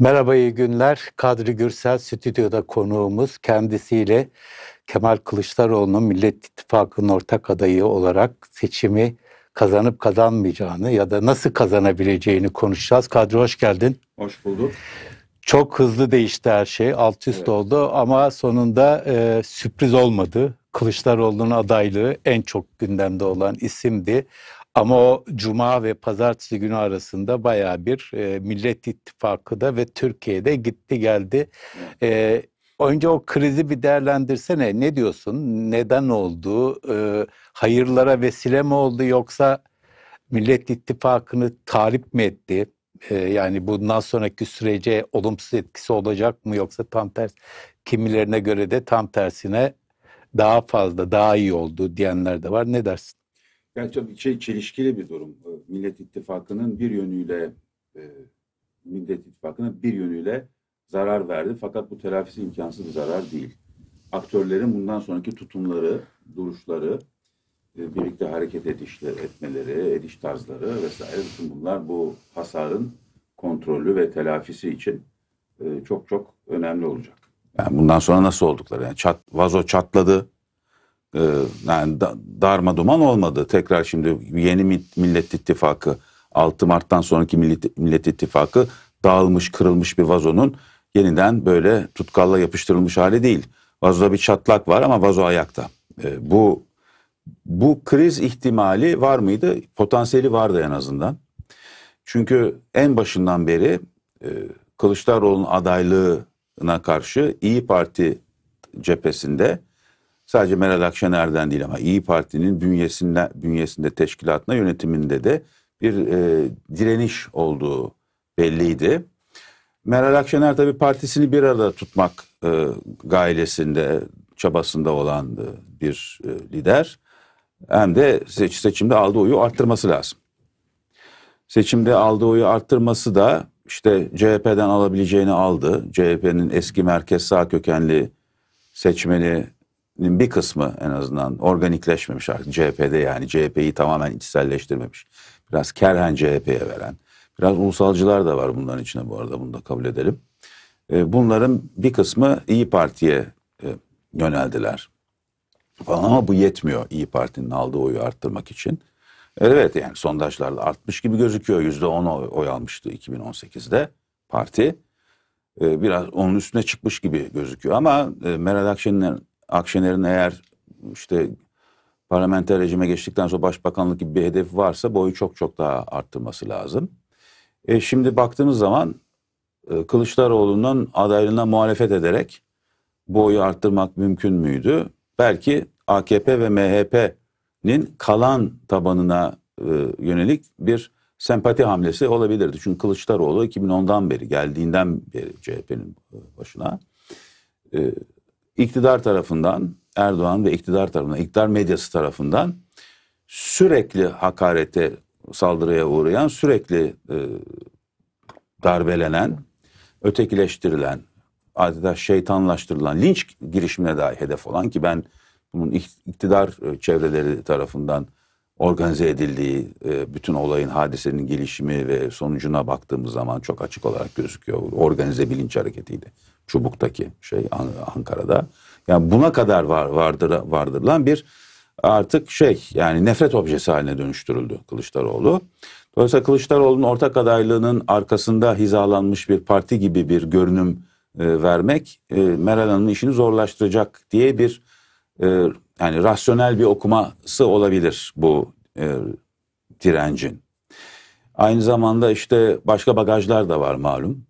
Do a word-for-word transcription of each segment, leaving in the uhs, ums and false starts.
Merhaba, iyi günler. Kadri Gürsel stüdyoda konuğumuz. Kendisiyle Kemal Kılıçdaroğlu'nun Millet İttifakı'nın ortak adayı olarak seçimi kazanıp kazanmayacağını ya da nasıl kazanabileceğini konuşacağız. Kadri, hoş geldin. Hoş bulduk. Çok hızlı değişti her şey. Alt üst evet. oldu ama sonunda e, sürpriz olmadı. Kılıçdaroğlu'nun adaylığı en çok gündemde olan isimdi. Ama o cuma ve pazartesi günü arasında bayağı bir e, Millet İttifakı da ve Türkiye'de gitti geldi. E, önce o krizi bir değerlendirsene. Ne diyorsun? Neden oldu? E, hayırlara vesile mi oldu, yoksa Millet İttifakı'nı tahrip mi etti? E, yani bundan sonraki sürece olumsuz etkisi olacak mı, yoksa tam tersi, kimilerine göre de tam tersine daha fazla, daha iyi oldu diyenler de var. Ne dersin? Yani tabii şey, çelişkili bir durum. Millet İttifakı'nın bir yönüyle e, Millet İttifakı'na bir yönüyle zarar verdi. Fakat bu telafisi imkansız bir zarar değil. Aktörlerin bundan sonraki tutumları, duruşları, e, birlikte hareket edişleri, etmeleri, ediş tarzları vesaire, bütün bunlar bu hasarın kontrolü ve telafisi için e, çok çok önemli olacak. Yani bundan sonra nasıl oldukları, yani çat, vazo çatladı. Yani darma duman olmadı. Tekrar şimdi yeni Millet İttifakı, altı Mart'tan sonraki Millet, Millet İttifakı dağılmış, kırılmış bir vazonun yeniden böyle tutkalla yapıştırılmış hali değil. Vazoda bir çatlak var ama vazo ayakta. Bu bu kriz ihtimali var mıydı? Potansiyeli vardı en azından. Çünkü en başından beri Kılıçdaroğlu'nun adaylığına karşı İYİ Parti cephesinde, sadece Meral Akşener'den değil ama İYİ Parti'nin bünyesinde, bünyesinde teşkilatına, yönetiminde de bir e, direniş olduğu belliydi. Meral Akşener tabii partisini bir arada tutmak e, gayesinde, çabasında olan e, bir e, lider. Hem de seç, seçimde aldığı oyu arttırması lazım. Seçimde aldığı oyu arttırması da işte C H P'den alabileceğini aldı. C H P'nin eski merkez sağ kökenli seçmeni bir kısmı en azından organikleşmemiş artık C H P'de, yani C H P'yi tamamen içselleştirmemiş. Biraz kerhen C H P'ye veren, biraz ulusalcılar da var bunların içine, bu arada bunu da kabul edelim. Bunların bir kısmı İYİ Parti'ye yöneldiler falan, ama bu yetmiyor İYİ Parti'nin aldığı oyu arttırmak için. Evet, yani sondajlarda artmış gibi gözüküyor. yüzde on oy almıştı iki bin on sekiz'de parti. Biraz onun üstüne çıkmış gibi gözüküyor ama Meral Akşener'in Akşener'in eğer işte parlamenter rejime geçtikten sonra başbakanlık gibi bir hedefi varsa, boyu çok çok daha arttırması lazım. E şimdi baktığımız zaman Kılıçdaroğlu'nun adaylığına muhalefet ederek boyu arttırmak mümkün müydü? Belki A K P ve M H P'nin kalan tabanına yönelik bir sempati hamlesi olabilirdi. Çünkü Kılıçdaroğlu iki bin on'dan beri, geldiğinden beri C H P'nin başına, İktidar tarafından, Erdoğan ve iktidar tarafından, iktidar medyası tarafından sürekli hakarete, saldırıya uğrayan, sürekli e, darbelenen, ötekileştirilen, adeta şeytanlaştırılan, linç girişimine dahi hedef olan, ki ben bunun iktidar çevreleri tarafından organize edildiği, e, bütün olayın, hadisenin gelişimi ve sonucuna baktığımız zaman çok açık olarak gözüküyor. Organize bilinç hareketiydi. Çubuk'taki şey, Ankara'da. Yani buna kadar var, vardır, vardırılan bir artık şey, yani nefret objesi haline dönüştürüldü Kılıçdaroğlu. Dolayısıyla Kılıçdaroğlu'nun ortak adaylığının arkasında hizalanmış bir parti gibi bir görünüm e, vermek e, Meral Hanım'ın işini zorlaştıracak diye bir e, yani rasyonel bir okuması olabilir bu e, direncin. Aynı zamanda işte başka bagajlar da var malum.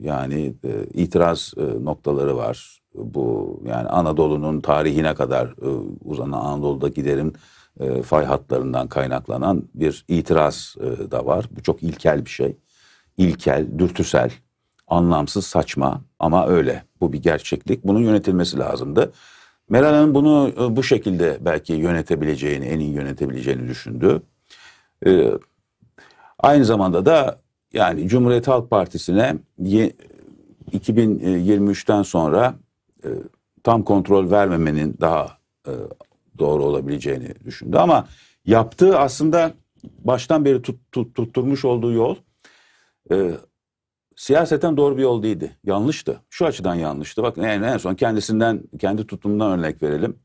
Yani itiraz noktaları var. Bu, yani Anadolu'nun tarihine kadar uzanan, Anadolu'da giderim fay hatlarından kaynaklanan bir itiraz da var. Bu çok ilkel bir şey. İlkel, dürtüsel, anlamsız, saçma ama öyle. Bu bir gerçeklik. Bunun yönetilmesi lazımdı. Meral Hanım bunu bu şekilde belki yönetebileceğini, en iyi yönetebileceğini düşündü. Aynı zamanda da yani Cumhuriyet Halk Partisi'ne iki bin yirmi üç'ten sonra tam kontrol vermemenin daha doğru olabileceğini düşündü. Ama yaptığı, aslında baştan beri tut, tut, tutturmuş olduğu yol siyaseten doğru bir yol değildi. Yanlıştı. Şu açıdan yanlıştı. Bakın en, en son kendisinden, kendi tutumundan örnek verelim.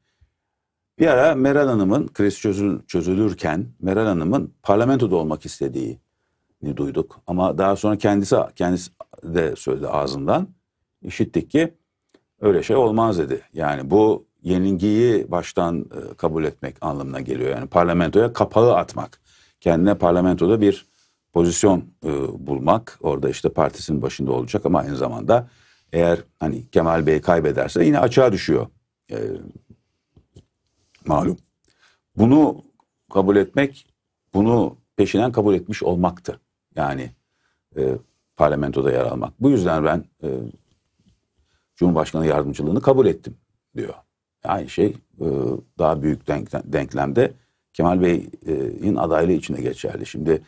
Bir ara Meral Hanım'ın kriz çözül, çözülürken Meral Hanım'ın parlamentoda olmak istediği ni duyduk. Ama daha sonra kendisi kendisi de söyledi ağzından. İşittik ki öyle şey olmaz dedi. Yani bu yenilgiyi baştan e, kabul etmek anlamına geliyor. Yani parlamentoya kapağı atmak. Kendine parlamentoda bir pozisyon e, bulmak. Orada işte partisinin başında olacak ama aynı zamanda eğer hani Kemal Bey kaybederse yine açığa düşüyor. E, malum. Bunu kabul etmek, bunu peşinen kabul etmiş olmaktı. Yani e, parlamentoda yer almak. Bu yüzden ben e, Cumhurbaşkanı yardımcılığını kabul ettim diyor. Aynı şey e, daha büyük denk, denklemde Kemal Bey'in adaylığı içinde geçerli. Şimdi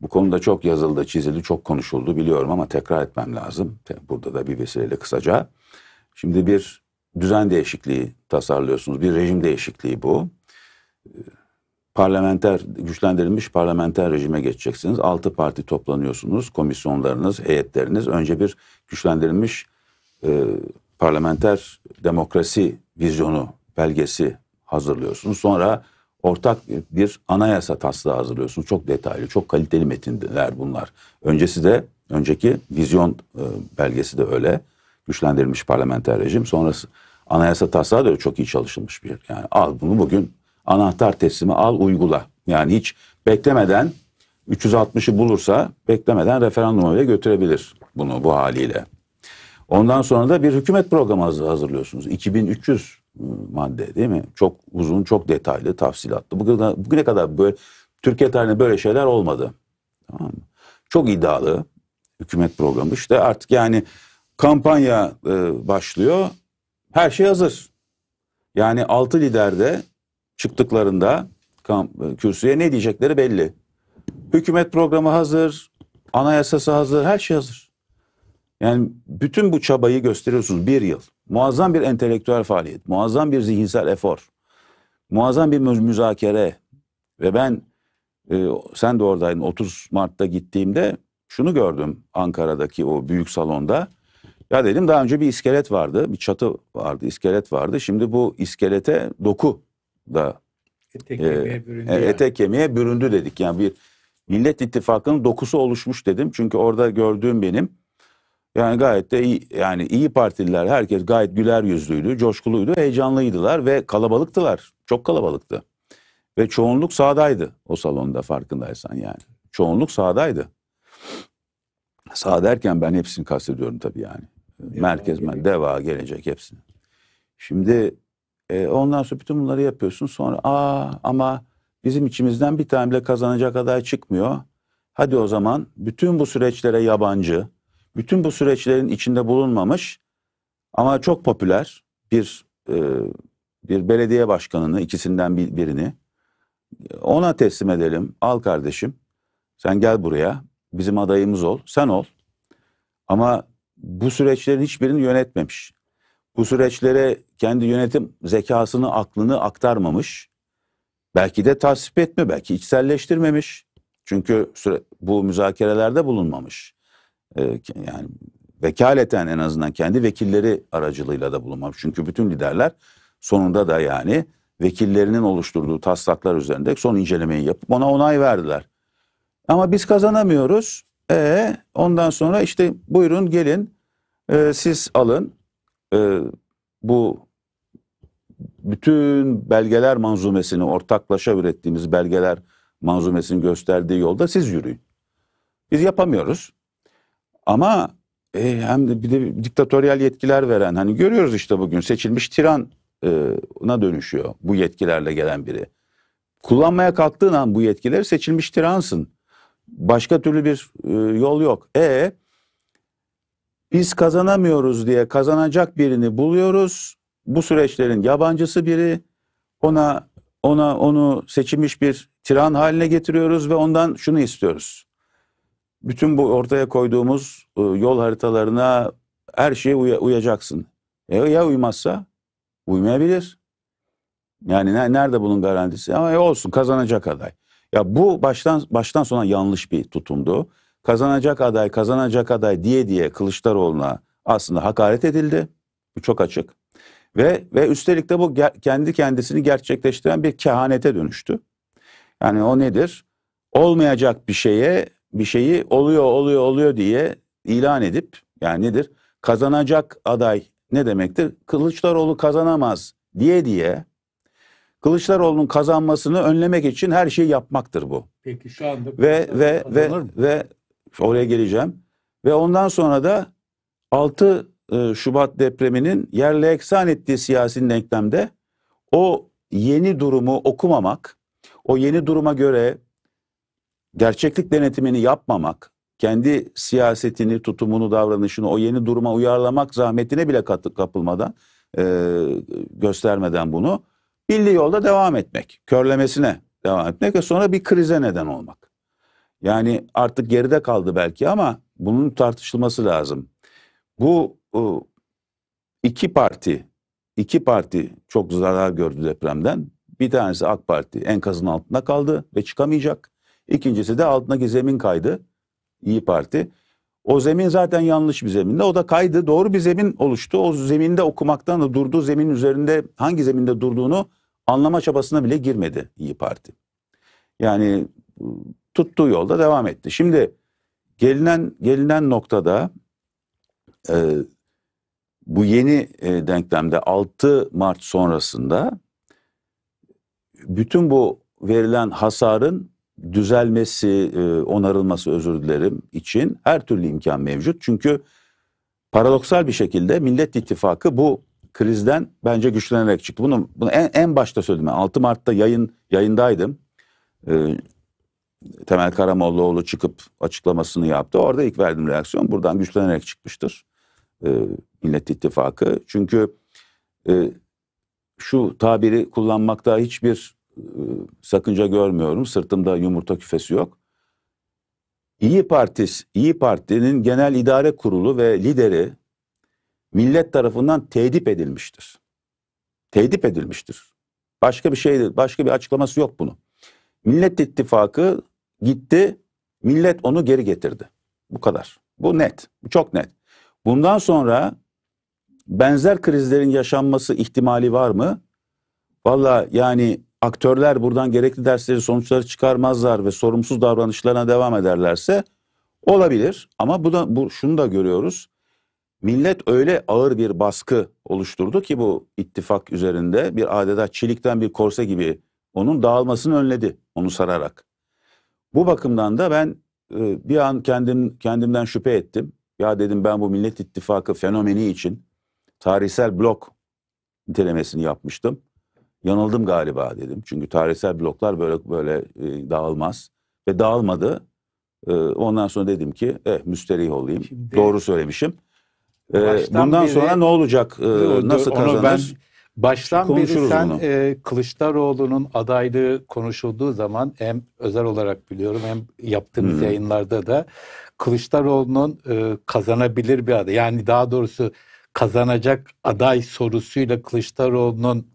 bu konuda çok yazıldı, çizildi, çok konuşuldu biliyorum ama tekrar etmem lazım. Burada da bir vesileyle kısaca. Şimdi bir düzen değişikliği tasarlıyorsunuz. Bir rejim değişikliği bu. Parlamenter, güçlendirilmiş parlamenter rejime geçeceksiniz. Altı parti toplanıyorsunuz. Komisyonlarınız, heyetleriniz. Önce bir güçlendirilmiş e, parlamenter demokrasi vizyonu, belgesi hazırlıyorsunuz. Sonra ortak bir anayasa taslağı hazırlıyorsunuz. Çok detaylı, çok kaliteli metinler bunlar. Öncesi de, önceki vizyon e, belgesi de öyle. Güçlendirilmiş parlamenter rejim. Sonrası anayasa taslağı da çok iyi çalışılmış bir. Yani al bunu bugün. Anahtar teslimi al uygula. Yani hiç beklemeden üç yüz altmışı bulursa beklemeden referanduma bile götürebilir bunu bu haliyle. Ondan sonra da bir hükümet programı hazırlıyorsunuz. iki bin üç yüz madde değil mi? Çok uzun, çok detaylı, tafsilatlı. Bugüne, bugüne kadar böyle Türkiye tarihinde böyle şeyler olmadı. Tamam mı? Çok iddialı hükümet programı. İşte artık yani kampanya e, başlıyor. Her şey hazır. Yani altı lider de çıktıklarında kürsüye ne diyecekleri belli. Hükümet programı hazır, anayasası hazır, her şey hazır. Yani bütün bu çabayı gösteriyorsunuz bir yıl. Muazzam bir entelektüel faaliyet, muazzam bir zihinsel efor, muazzam bir müzakere. Ve ben, e, sen de oradaydın, otuz Mart'ta gittiğimde şunu gördüm Ankara'daki o büyük salonda. Ya dedim daha önce bir iskelet vardı, bir çatı vardı, iskelet vardı. Şimdi bu iskelete doku da etek, e, kemiğe büründü e, etek kemiğe büründü dedik. Yani bir Millet İttifakı'nın dokusu oluşmuş dedim. Çünkü orada gördüğüm benim yani gayet de iyi, yani İYİ Partililer herkes gayet güler yüzlüydü, coşkuluydu, heyecanlıydılar ve kalabalıktılar. Çok kalabalıktı. Ve çoğunluk sağdaydı o salonda farkındaysan yani. Çoğunluk sağdaydı. Sağ derken ben hepsini kastediyorum tabii yani. Deva, Merkez, gelecek. DEVA, gelecek hepsini. Şimdi E, ondan sonra bütün bunları yapıyorsun. Sonra aa ama bizim içimizden bir tane bile kazanacak aday çıkmıyor. Hadi o zaman bütün bu süreçlere yabancı, bütün bu süreçlerin içinde bulunmamış ama çok popüler bir e, bir belediye başkanını, ikisinden bir, birini ona teslim edelim. Al kardeşim sen gel buraya, bizim adayımız ol, sen ol. Ama bu süreçlerin hiçbirini yönetmemiş. Bu süreçlere kendi yönetim zekasını, aklını aktarmamış. Belki de tasvip etme, belki içselleştirmemiş. Çünkü süre, bu müzakerelerde bulunmamış. Ee, yani vekaleten en azından kendi vekilleri aracılığıyla da bulunmamış. Çünkü bütün liderler sonunda da yani vekillerinin oluşturduğu taslaklar üzerinde son incelemeyi yapıp ona onay verdiler. Ama biz kazanamıyoruz. E, ondan sonra işte buyurun gelin e, siz alın. Ee, bu bütün belgeler manzumesini, ortaklaşa ürettiğimiz belgeler manzumesini gösterdiği yolda siz yürüyün. Biz yapamıyoruz. Ama e, hem de bir de diktatöryal yetkiler veren, hani görüyoruz işte bugün seçilmiş tirana dönüşüyor bu yetkilerle gelen biri. Kullanmaya kalktığın an bu yetkileri seçilmiş tiransın. Başka türlü bir e, yol yok. E Biz kazanamıyoruz diye kazanacak birini buluyoruz. Bu süreçlerin yabancısı biri. Ona ona onu seçilmiş bir tiran haline getiriyoruz ve ondan şunu istiyoruz. Bütün bu ortaya koyduğumuz yol haritalarına her şeye uy- uyacaksın. E ya uymazsa? Uymayabilir. Yani ne, nerede bunun garantisi? Ama e olsun, kazanacak aday. Ya bu baştan baştan sona yanlış bir tutumdu. kazanacak aday, kazanacak aday diye diye Kılıçdaroğlu'na aslında hakaret edildi. Bu çok açık. Ve ve üstelik de bu kendi kendisini gerçekleştiren bir kehanete dönüştü. Yani o nedir? Olmayacak bir şeye bir şeyi oluyor oluyor oluyor diye ilan edip, yani nedir? Kazanacak aday ne demektir? Kılıçdaroğlu kazanamaz diye diye Kılıçdaroğlu'nun kazanmasını önlemek için her şeyi yapmaktır bu. Peki şu anda ve ve ve ve oraya geleceğim. Ve ondan sonra da altı Şubat depreminin yerle eksan ettiği siyasi denklemde o yeni durumu okumamak, o yeni duruma göre gerçeklik denetimini yapmamak, kendi siyasetini, tutumunu, davranışını o yeni duruma uyarlamak zahmetine bile kapılmadan, e, göstermeden bunu bildiği yolda devam etmek, körlemesine devam etmek ve sonra bir krize neden olmak. Yani artık geride kaldı belki ama bunun tartışılması lazım. Bu iki parti, iki parti çok zarar gördü depremden. Bir tanesi AK Parti enkazın altında kaldı ve çıkamayacak. İkincisi de altındaki zemin kaydı, İYİ Parti. O zemin zaten yanlış bir zeminde, o da kaydı, doğru bir zemin oluştu. O zeminde okumaktan da durduğu zeminin üzerinde hangi zeminde durduğunu anlama çabasına bile girmedi İYİ Parti. Yani tuttuğu yolda devam etti. Şimdi gelinen, gelinen noktada... Ee, bu yeni e, denklemde altı Mart sonrasında bütün bu verilen hasarın düzelmesi, e, onarılması, özür dilerim, için her türlü imkan mevcut. Çünkü paradoksal bir şekilde Millet İttifakı bu krizden bence güçlenerek çıktı. Bunu, bunu en, en başta söyledim. Yani altı Mart'ta yayın yayındaydım. Ee, Temel Karamollaoğlu çıkıp açıklamasını yaptı. Orada ilk verdiğim reaksiyon buradan güçlenerek çıkmıştır e, Millet İttifakı. Çünkü e, şu tabiri kullanmakta hiçbir e, sakınca görmüyorum. Sırtımda yumurta küfesi yok. İYİ Partisi, İYİ Parti'nin genel idare kurulu ve lideri millet tarafından tedip edilmiştir. Tedip edilmiştir. Başka bir şey, başka bir açıklaması yok bunun. Millet İttifakı gitti, millet onu geri getirdi. Bu kadar. Bu net, bu çok net. Bundan sonra benzer krizlerin yaşanması ihtimali var mı? Vallahi yani aktörler buradan gerekli dersleri, sonuçları çıkarmazlar ve sorumsuz davranışlarına devam ederlerse olabilir. Ama bu da, bu, şunu da görüyoruz. Millet öyle ağır bir baskı oluşturdu ki bu ittifak üzerinde bir adeta çelikten bir korse gibi onun dağılmasını önledi, onu sararak. Bu bakımdan da ben e, bir an kendim kendimden şüphe ettim. Ya dedim, ben bu Millet İttifakı fenomeni için tarihsel blok nitelemesini yapmıştım. Yanıldım galiba dedim. Çünkü tarihsel bloklar böyle böyle e, dağılmaz ve dağılmadı. E, ondan sonra dedim ki, eh müsterih olayım. Şimdi, doğru söylemişim. E, bundan biri, sonra ne olacak? E, nasıl kazanır? Ben... Baştan beri sen e, Kılıçdaroğlu'nun adaylığı konuşulduğu zaman hem özel olarak biliyorum hem yaptığımız hmm. yayınlarda da Kılıçdaroğlu'nun e, kazanabilir bir aday, yani daha doğrusu kazanacak aday sorusuyla Kılıçdaroğlu'nun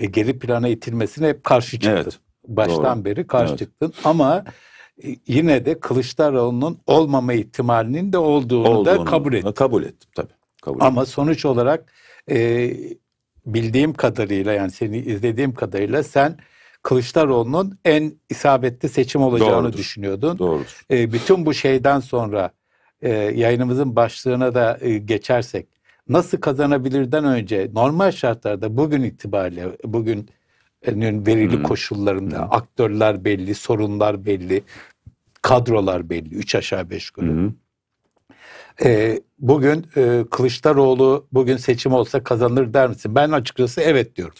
e, geri plana itilmesine hep karşı çıktın. Evet, Baştan doğru. beri karşı evet. çıktın ama e, yine de Kılıçdaroğlu'nun olmama ihtimalinin de olduğunu, olduğunu da kabul ettin. Kabul ettim tabii. Kabul ama ettim. Sonuç olarak... E, bildiğim kadarıyla, yani seni izlediğim kadarıyla sen Kılıçdaroğlu'nun en isabetli seçim olacağını Doğrudur. düşünüyordun. Doğrudur. E, bütün bu şeyden sonra e, yayınımızın başlığına da e, geçersek, nasıl kazanabilirden önce normal şartlarda bugün itibariyle, bugünün verili hmm. koşullarında hmm. aktörler belli, sorunlar belli, kadrolar belli, üç aşağı beş yukarı. Hmm. E, bugün e, Kılıçdaroğlu bugün seçim olsa kazanır der misin? Ben açıkçası evet diyorum.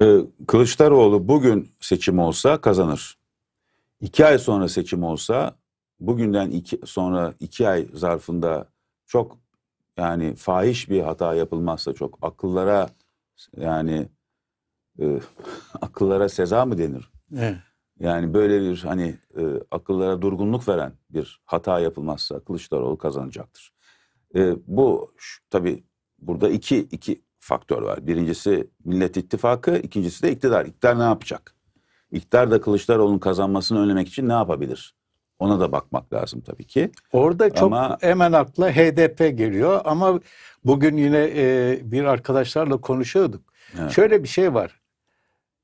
E, Kılıçdaroğlu bugün seçim olsa kazanır. İki ay sonra seçim olsa, bugünden iki, sonra iki ay zarfında çok, yani fahiş bir hata yapılmazsa, çok akıllara, yani e, akıllara seza mı denir? Evet. Yani böyle bir hani e, akıllara durgunluk veren bir hata yapılmazsa Kılıçdaroğlu kazanacaktır. E, bu tabii burada iki iki faktör var. Birincisi Millet İttifakı, ikincisi de iktidar. İktidar ne yapacak? İktidar da Kılıçdaroğlu'nun kazanmasını önlemek için ne yapabilir? Ona da bakmak lazım tabii ki. Orada çok ama... hemen akla H D P geliyor ama bugün yine e, bir arkadaşlarla konuşuyorduk. Evet. Şöyle bir şey var.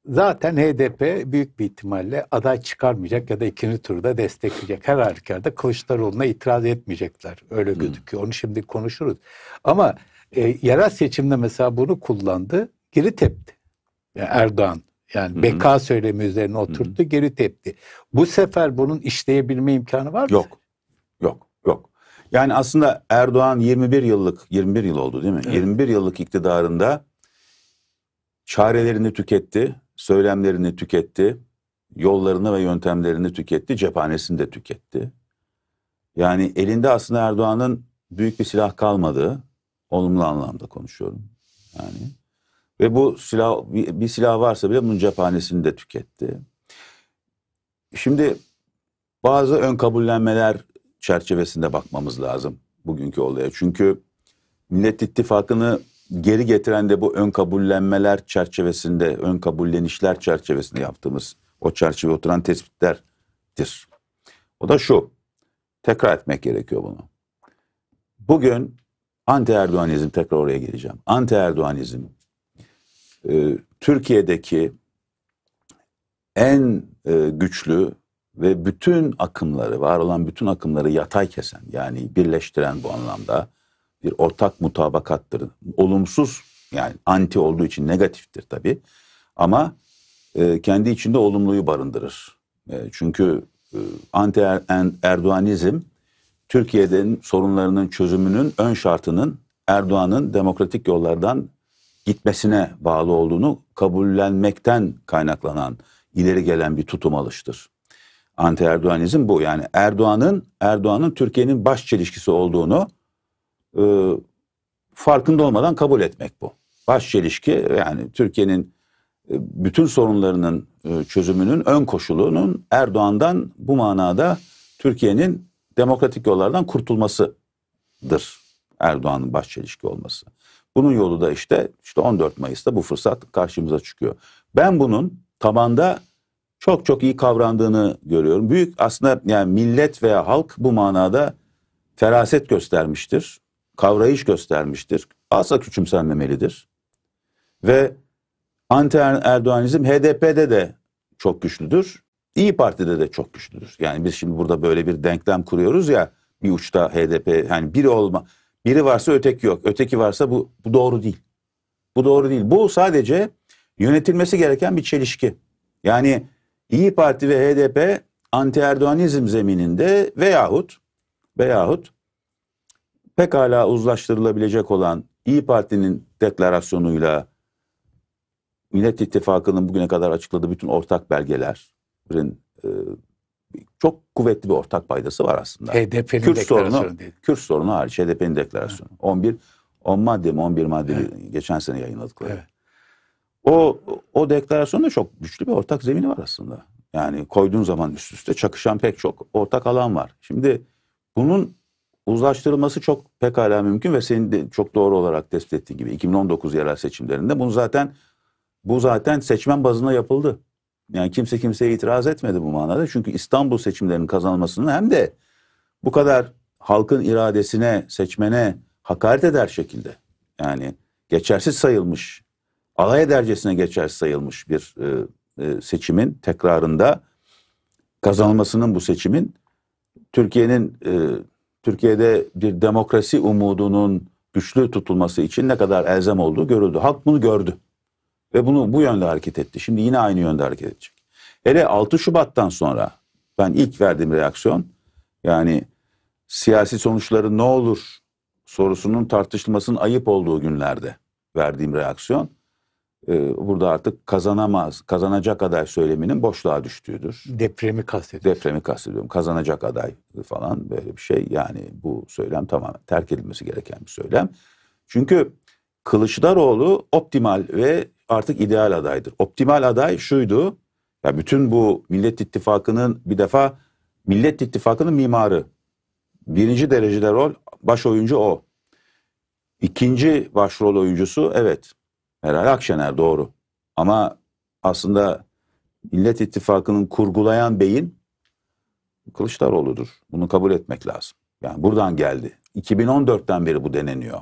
Zaten H D P büyük bir ihtimalle aday çıkarmayacak ya da ikinci turda destekleyecek. Her halükarda Kılıçdaroğlu'na itiraz etmeyecekler. Öyle gözüküyor. Hmm. Onu şimdi konuşuruz. Ama e, yerel seçimde mesela bunu kullandı. Geri tepti. Yani Erdoğan. Yani Hı-hı. beka söylemi üzerine oturttu, Hı-hı. geri tepti. Bu sefer bunun işleyebilme imkanı var mı? Yok. Yok. Yok. Yani aslında Erdoğan yirmi bir yıllık yirmi bir yıl oldu değil mi? Evet. yirmi bir yıllık iktidarında çarelerini tüketti, söylemlerini tüketti, yollarını ve yöntemlerini tüketti, cephanesini de tüketti. Yani elinde aslında Erdoğan'ın büyük bir silah kalmadı. Olumlu anlamda konuşuyorum. Yani ve bu silah, bir silah varsa bile bunun cephanesini de tüketti. Şimdi bazı ön kabullenmeler çerçevesinde bakmamız lazım bugünkü olaya. Çünkü Millet İttifakı'nı geri getiren de bu ön kabullenmeler çerçevesinde, ön kabullenişler çerçevesinde yaptığımız o çerçeveye oturan tespitlerdir. O da şu, tekrar etmek gerekiyor bunu. Bugün anti-Erdoğanizm, tekrar oraya geleceğim. Anti-Erdoğanizm Türkiye'deki en güçlü ve bütün akımları, var olan bütün akımları yatay kesen, yani birleştiren, bu anlamda bir ortak mutabakattır. Olumsuz, yani anti olduğu için negatiftir tabii, ama kendi içinde olumluyu barındırır. Çünkü anti-Erdoğanizm Türkiye'nin sorunlarının çözümünün ön şartının Erdoğan'ın demokratik yollardan gitmesine bağlı olduğunu kabullenmekten kaynaklanan, ileri gelen bir tutum alıştır. Anti-Erdoğanizm bu. Yani Erdoğan'ın Erdoğan'ın Türkiye'nin baş çelişkisi olduğunu e, farkında olmadan kabul etmek bu. Baş çelişki, yani Türkiye'nin e, bütün sorunlarının e, çözümünün ön koşulunun Erdoğan'dan, bu manada Türkiye'nin demokratik yollardan kurtulmasıdır. Erdoğan'ın baş çelişki olması. Bunun yolu da işte işte on dört Mayıs'ta bu fırsat karşımıza çıkıyor. Ben bunun tabanda çok çok iyi kavrandığını görüyorum. Büyük aslında, yani millet veya halk bu manada feraset göstermiştir. Kavrayış göstermiştir. Asla küçümsenmemelidir. Ve anti-Erdoğanizm H D P'de de çok güçlüdür. İYİ Parti'de de çok güçlüdür. Yani biz şimdi burada böyle bir denklem kuruyoruz ya, bir uçta H D P, yani biri olma... Biri varsa öteki yok. Öteki varsa bu, bu doğru değil. Bu doğru değil. Bu sadece yönetilmesi gereken bir çelişki. Yani İYİ Parti ve H D P anti-Erdoğanizm zemininde veyahut veyahut pekala uzlaştırılabilecek olan İYİ Parti'nin deklarasyonuyla Millet İttifakı'nın bugüne kadar açıkladığı bütün ortak belgelerin e, çok kuvvetli bir ortak paydası var aslında. H D P'nin Kürt sorunu, değil. Kürt sorunu hariç H D P'nin deklarasyonu. Evet. on bir on madde mi on bir madde, evet. Geçen sene yayınladıkları. Evet. O o deklarasyonda çok güçlü bir ortak zemini var aslında. Yani koyduğun zaman üst üste çakışan pek çok ortak alan var. Şimdi bunun uzlaştırılması çok pekala mümkün ve senin de çok doğru olarak tespit ettiğin gibi iki bin on dokuz yerel seçimlerinde bunu zaten bu zaten seçmen bazında yapıldı. Yani kimse kimseye itiraz etmedi bu manada. Çünkü İstanbul seçimlerinin kazanılmasının hem de bu kadar halkın iradesine, seçmene hakaret eder şekilde, yani geçersiz sayılmış, alay edercesine geçersiz sayılmış bir e, e, seçimin tekrarında kazanılmasının, bu seçimin Türkiye'nin e, Türkiye'de bir demokrasi umudunun güçlü tutulması için ne kadar elzem olduğu görüldü. Halk bunu gördü. Ve bunu bu yönde hareket etti. Şimdi yine aynı yönde hareket edecek. Hele altı Şubat'tan sonra ben ilk verdiğim reaksiyon, yani siyasi sonuçları ne olur sorusunun tartışılmasının ayıp olduğu günlerde verdiğim reaksiyon, e, burada artık kazanamaz, kazanacak aday söyleminin boşluğa düştüğüdür. Depremi kastediyorum. Depremi kastediyorum. Kazanacak aday falan, böyle bir şey. Yani bu söylem tamamen terk edilmesi gereken bir söylem. Çünkü Kılıçdaroğlu optimal ve artık ideal adaydır. Optimal aday şuydu. Ya bütün bu Millet İttifakı'nın, bir defa Millet İttifakı'nın mimarı. Birinci derecede rol, baş oyuncu o. İkinci başrol oyuncusu, evet, Meral Akşener, doğru. Ama aslında Millet İttifakı'nın kurgulayan beyin Kılıçdaroğlu'dur. Bunu kabul etmek lazım. Yani buradan geldi. iki bin on dörtten beri bu deneniyor.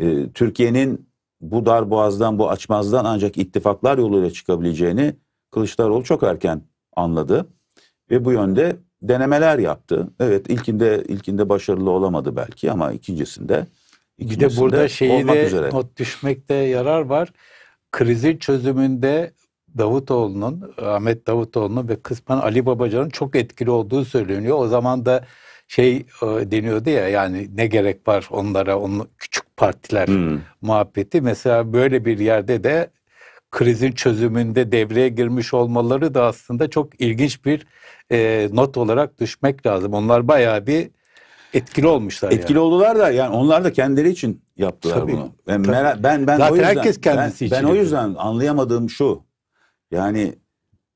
Ee, Türkiye'nin bu darboğazdan, bu açmazdan ancak ittifaklar yoluyla çıkabileceğini Kılıçdaroğlu çok erken anladı ve bu yönde denemeler yaptı. Evet, ilkinde ilkinde başarılı olamadı belki ama ikincisinde, ikincisinde bir de burada şeyi de not düşmekte yarar var. Krizin çözümünde Davutoğlu'nun, Ahmet Davutoğlu'nun ve kısmen Ali Babacan'ın çok etkili olduğu söyleniyor. O zaman da şey deniyordu ya, yani ne gerek var onlara, onun küçük partiler hmm. muhabbeti. Mesela böyle bir yerde de krizin çözümünde devreye girmiş olmaları da aslında çok ilginç bir e, not olarak düşmek lazım. Onlar bayağı bir etkili olmuşlar. Etkili yani. Oldular da yani onlar da kendileri için yaptılar tabii, bunu. Ben, ben, ben, ben zaten o yüzden, herkes kendisi ben, için. Ben yapıyor. O yüzden anlayamadığım şu. Yani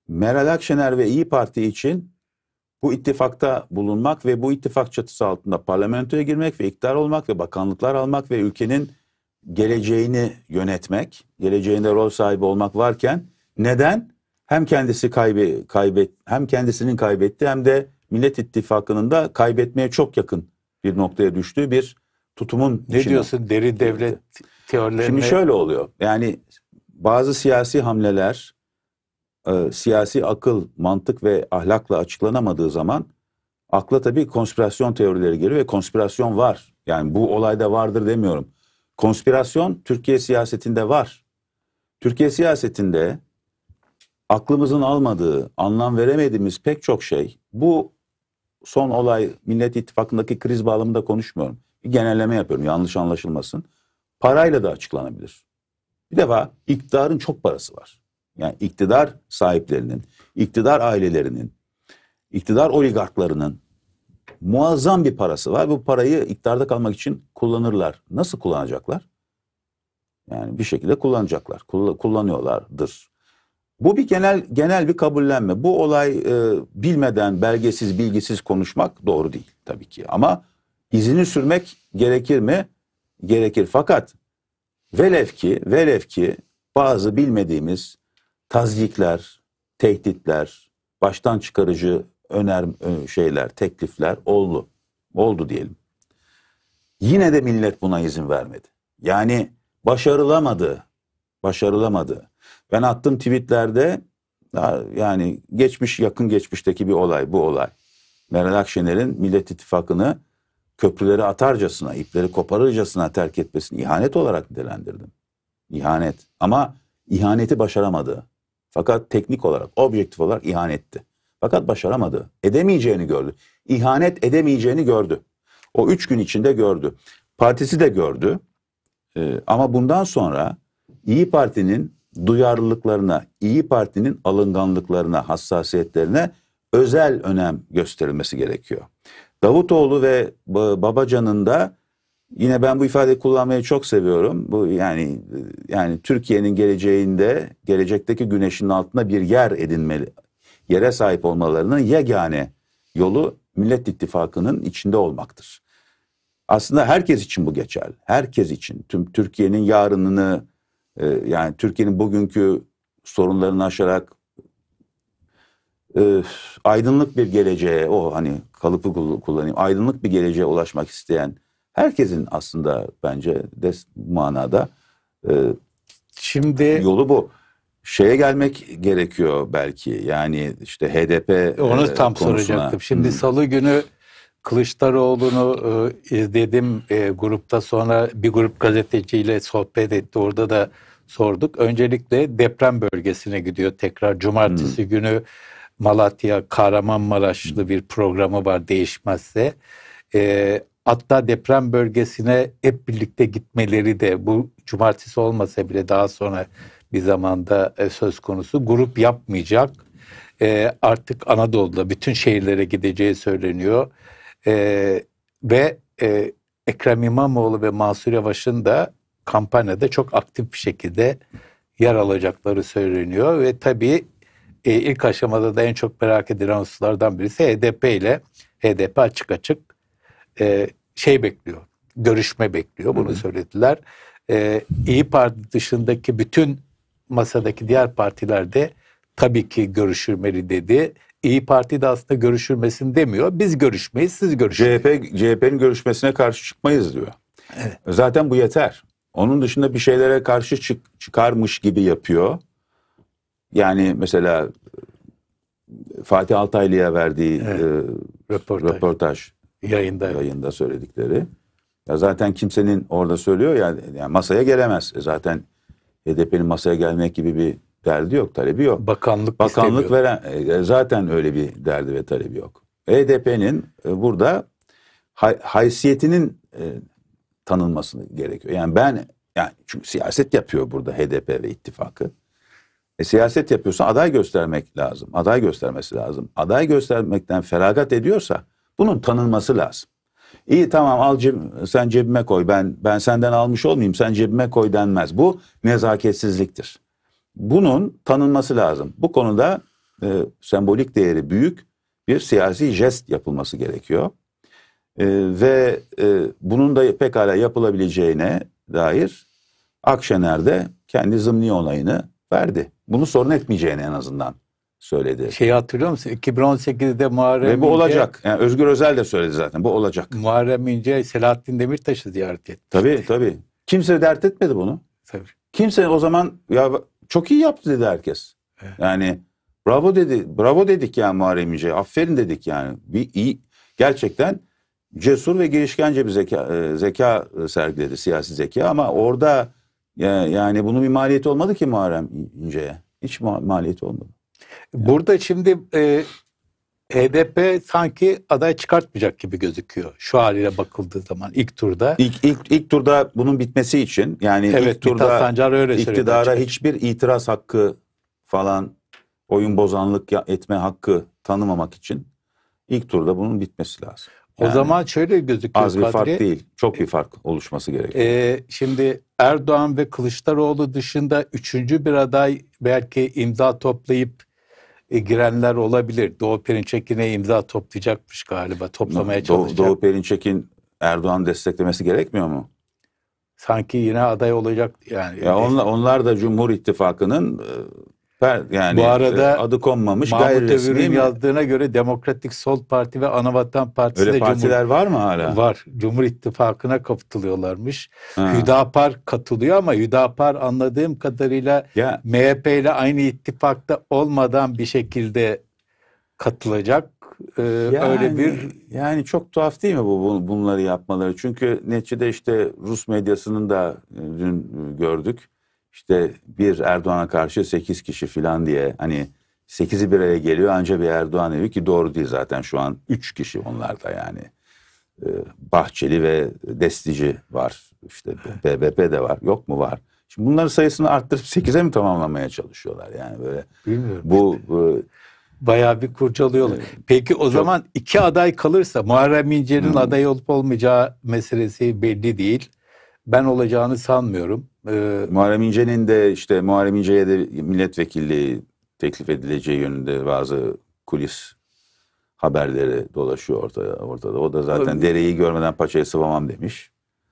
Meral Akşener ve İYİ Parti için bu ittifakta bulunmak ve bu ittifak çatısı altında parlamentoya girmek ve iktidar olmak ve bakanlıklar almak ve ülkenin geleceğini yönetmek, geleceğinde rol sahibi olmak varken neden hem kendisi kaybe, kaybet hem kendisinin kaybetti hem de Millet İttifakı'nın da kaybetmeye çok yakın bir noktaya düştüğü bir tutumun ne içine. Diyorsun derin devlet teorilerine? Şimdi şöyle oluyor. Yani bazı siyasi hamleler e, siyasi akıl, mantık ve ahlakla açıklanamadığı zaman akla tabii konspirasyon teorileri geliyor ve konspirasyon var. Yani bu olayda vardır demiyorum. Konspirasyon Türkiye siyasetinde var. Türkiye siyasetinde aklımızın almadığı, anlam veremediğimiz pek çok şey. Bu son olay, Millet İttifakı'ndaki kriz bağlamında konuşmuyorum. Bir genelleme yapıyorum, yanlış anlaşılmasın. Parayla da açıklanabilir. Bir defa iktidarın çok parası var. Yani iktidar sahiplerinin, iktidar ailelerinin, iktidar oligarklarının muazzam bir parası var. Bu parayı iktidarda kalmak için kullanırlar. Nasıl kullanacaklar? Yani bir şekilde kullanacaklar. Kull- kullanıyorlardır. Bu bir genel genel bir kabullenme. Bu olay e, bilmeden, belgesiz, bilgisiz konuşmak doğru değil tabii ki. Ama izini sürmek gerekir mi? Gerekir. Fakat velev ki, velev ki bazı bilmediğimiz tazyikler, tehditler, baştan çıkarıcı öner şeyler, teklifler oldu. Oldu diyelim. Yine de millet buna izin vermedi. Yani başarılamadı. Başarılamadı. Ben attığım tweetlerde yani geçmiş, yakın geçmişteki bir olay bu olay. Meral Akşener'in Millet İttifakı'nı köprüleri atarcasına, ipleri koparırcasına terk etmesini ihanet olarak nitelendirdim. İhanet. Ama ihaneti başaramadı. Fakat teknik olarak, objektif olarak ihanetti. Fakat başaramadı. Edemeyeceğini gördü. İhanet edemeyeceğini gördü. O üç gün içinde gördü. Partisi de gördü. Ee, ama bundan sonra İYİ Parti'nin duyarlılıklarına, İYİ Parti'nin alınganlıklarına, hassasiyetlerine özel önem gösterilmesi gerekiyor. Davutoğlu ve Babacan'ın da yine ben bu ifadeyi kullanmayı çok seviyorum. Bu yani yani Türkiye'nin geleceğinde, gelecekteki güneşin altında bir yer edinmeli, yere sahip olmalarının yegane yolu Millet İttifakı'nın içinde olmaktır. Aslında herkes için bu geçerli. Herkes için. Tüm Türkiye'nin yarınını, yani Türkiye'nin bugünkü sorunlarını aşarak e, aydınlık bir geleceğe, o hani kalıbı kullanayım, aydınlık bir geleceğe ulaşmak isteyen herkesin aslında bence de manada e, şimdi yolu bu. Şeye gelmek gerekiyor belki, yani işte H D P onu e, tam konusuna. Soracaktım. Şimdi hmm. salı günü Kılıçdaroğlu'nu e, izledim e, grupta, sonra bir grup gazeteciyle sohbet etti. Orada da sorduk. Öncelikle deprem bölgesine gidiyor tekrar. Cumartesi hmm. günü Malatya, Kahramanmaraşlı hmm. bir programı var değişmezse. E, hatta deprem bölgesine hep birlikte gitmeleri de bu cumartesi olmasa bile daha sonra bir zamanda e, söz konusu. Grup yapmayacak. E, artık Anadolu'da bütün şehirlere gideceği söyleniyor. Ee, ve e, Ekrem İmamoğlu ve Mansur Yavaş'ın da kampanyada çok aktif bir şekilde yer alacakları söyleniyor ve tabii e, ilk aşamada da en çok merak edilen hususlardan birisi H D P ile H D P açık açık e, şey bekliyor, görüşme bekliyor, bunu Hı-hı. söylediler. E, İYİ Parti dışındaki bütün masadaki diğer partiler de tabii ki görüşülmeli dedi. İYİ Parti de aslında görüşülmesin demiyor. Biz görüşmeyiz, siz görüşmeyin. C H P, C H P'nin görüşmesine karşı çıkmayız diyor. Evet. Zaten bu yeter. Onun dışında bir şeylere karşı çık, çıkarmış gibi yapıyor. Yani mesela Fatih Altaylı'ya verdiği evet. e, röportaj, röportaj yayında, yayında evet. söyledikleri. Ya zaten kimsenin orada söylüyor ya, yani masaya gelemez. E zaten H D P'nin masaya gelmek gibi bir derdi yok, talebi yok. Bakanlık, Bakanlık veren e, zaten öyle bir derdi ve talebi yok. H D P'nin e, burada hay, haysiyetinin e, tanınmasını gerekiyor. Yani ben yani çünkü siyaset yapıyor burada H D P ve ittifakı. E, siyaset yapıyorsa aday göstermek lazım. Aday göstermesi lazım. Aday göstermekten feragat ediyorsa bunun tanınması lazım. İyi tamam al ceb sen cebime koy, ben ben senden almış olmayayım, sen cebime koy denmez. Bu nezaketsizliktir. Bunun tanınması lazım. Bu konuda e, sembolik değeri büyük bir siyasi jest yapılması gerekiyor. E, ve e, bunun da pekala yapılabileceğine dair Akşener de kendi zımni onayını verdi. Bunu sorun etmeyeceğini en azından söyledi. Şeyi hatırlıyor musun? iki bin on sekizde Muharrem İnce... Ve bu İnce, olacak. Yani Özgür Özel de söyledi zaten. Bu olacak. Muharrem İnce Selahattin Demirtaş'ı ziyaret etti. Tabii tabii. Kimse dert etmedi bunu. Tabii. Kimse o zaman ya çok iyi yaptı dedi herkes. Evet. Yani bravo dedi. Bravo dedik yani Muharrem İnce'ye. Aferin dedik yani. Bir iyi, gerçekten cesur ve girişkence bir zeka, zeka sergiledi. Siyasi zeka ama orada yani bunun bir maliyeti olmadı ki Muharrem İnce'ye. Hiç maliyeti olmadı. Burada yani. Şimdi e, H D P sanki aday çıkartmayacak gibi gözüküyor. Şu haliyle bakıldığı zaman ilk turda. İlk, ilk, ilk turda bunun bitmesi için yani evet, ilk turda öyle iktidara hiçbir itiraz hakkı falan, oyun bozanlık etme hakkı tanımamak için ilk turda bunun bitmesi lazım. Yani o zaman şöyle gözüküyor. Az bir Kadri, fark değil. Çok bir fark oluşması gerekiyor. E, şimdi Erdoğan ve Kılıçdaroğlu dışında üçüncü bir aday belki imza toplayıp e, girenler olabilir. Doğu Perinçek yine imza toplayacakmış galiba. Toplamaya çalışacak. Doğu, Doğu Perinçek'in Erdoğan desteklemesi gerekmiyor mu? Sanki yine aday olacak. Yani. Ya onlar, onlar da Cumhur İttifakı'nın... E, Yani bu arada adı konmamış gayri resmi yazdığına göre Demokratik Sol Parti ve Anavatan Partisi öyle de partiler Cumhur... var mı hala? Var. Cumhur İttifakı'na katılıyorlarmış. Ha. Hüdapar katılıyor ama Hüdapar anladığım kadarıyla ya. M H P ile aynı ittifakta olmadan bir şekilde katılacak. Ee, yani, öyle bir yani çok tuhaf değil mi bu bunları yapmaları? Çünkü neticede işte Rus medyasının da dün gördük. İşte bir Erdoğan'a karşı sekiz kişi falan diye hani sekizi bir araya geliyor ancak bir Erdoğan evi ki doğru değil zaten şu an üç kişi onlarda yani. Ee, Bahçeli ve Destici var, işte B B P de var, yok mu var. Şimdi bunların sayısını arttırıp sekize mi tamamlamaya çalışıyorlar yani böyle. Bilmiyorum. Bu, bu bayağı bir kurcalıyorlar. Evet. Peki o Çok... zaman iki aday kalırsa Muharrem İnce'nin hmm. aday olup olmayacağı meselesi belli değil. Ben olacağını sanmıyorum. Ee, Muharrem İnce'nin de işte Muharrem İnce'ye de milletvekilliği teklif edileceği yönünde bazı kulis haberleri dolaşıyor ortada. ortada. O da zaten dereyi görmeden paçayı sıvamam demiş.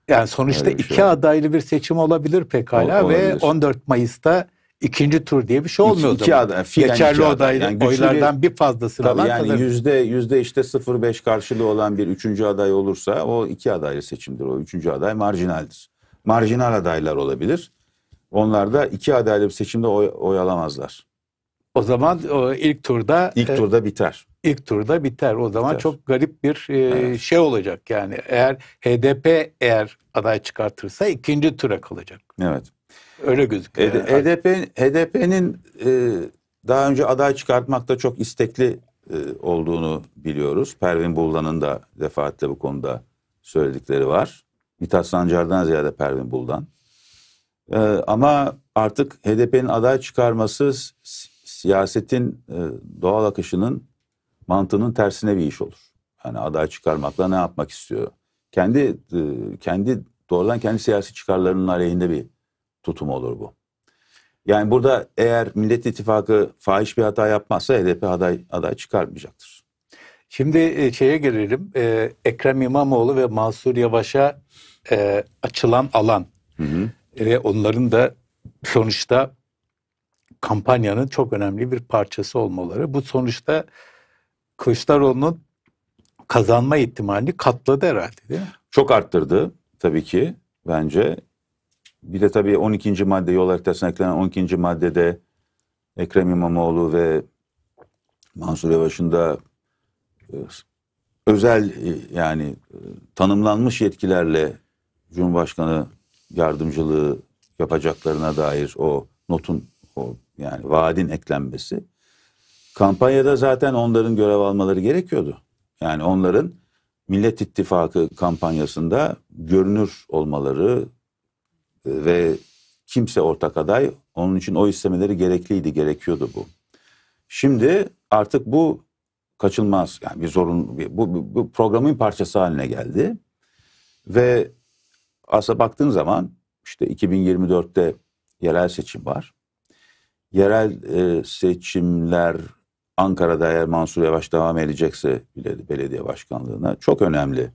Yani sonuçta iki şey. adaylı bir seçim olabilir pekala Ol, ve on dört Mayıs'ta ikinci tur diye bir şey olmuyor. İki, iki aday, geçerli adaylı yani oylardan bir fazlasını alan yani kadar. Yüzde, yüzde işte sıfır virgül beş karşılığı olan bir üçüncü aday olursa o iki adaylı seçimdir. O üçüncü aday marjinaldir. Marjinal adaylar olabilir. Onlar da iki adaylı bir seçimde oy, oy alamazlar. O zaman o ilk turda ilk e, turda biter. İlk turda biter. O zaman biter. Çok garip bir e, evet. şey olacak yani. Eğer H D P eğer aday çıkartırsa ikinci tura kalacak. Evet. Öyle gözüküyor. H D P'nin e, daha önce aday çıkartmakta çok istekli e, olduğunu biliyoruz. Pervin Buldan'ın da defaatle bu konuda söyledikleri var. Mithat Sancar'dan ziyade Pervin Buldan. E, ama artık H D P'nin aday çıkarması siyasetin e, doğal akışının mantığının tersine bir iş olur. Yani aday çıkarmakla ne yapmak istiyor? Kendi e, kendi doğrudan kendi siyasi çıkarlarının aleyhinde bir tutum olur bu. Yani burada eğer Millet İttifakı fahiş bir hata yapmazsa H D P aday aday çıkarmayacaktır. Şimdi şeye gelelim. Ee, Ekrem İmamoğlu ve Mansur Yavaş'a e, açılan alan hı hı. ve onların da sonuçta kampanyanın çok önemli bir parçası olmaları. Bu sonuçta Kılıçdaroğlu'nun kazanma ihtimalini katladı herhalde, değil mi? Çok arttırdı tabii ki bence. Bir de tabii on ikinci madde, yol haritasına eklenen on ikinci maddede Ekrem İmamoğlu ve Mansur Yavaş'ın da özel, yani tanımlanmış yetkilerle Cumhurbaşkanı yardımcılığı yapacaklarına dair o notun, o yani vaadin eklenmesi, kampanyada zaten onların görev almaları gerekiyordu. Yani onların Millet İttifakı kampanyasında görünür olmaları ve kimse ortak aday, onun için oy istemeleri gerekliydi, gerekiyordu bu. Şimdi artık bu kaçınılmaz, yani bir zorun, bu, bu, bu programın parçası haline geldi. Ve aslında baktığın zaman işte iki bin yirmi dörtte yerel seçim var. Yerel e, seçimler Ankara'da, eğer Mansur Yavaş devam edecekse bile belediye başkanlığına, çok önemli.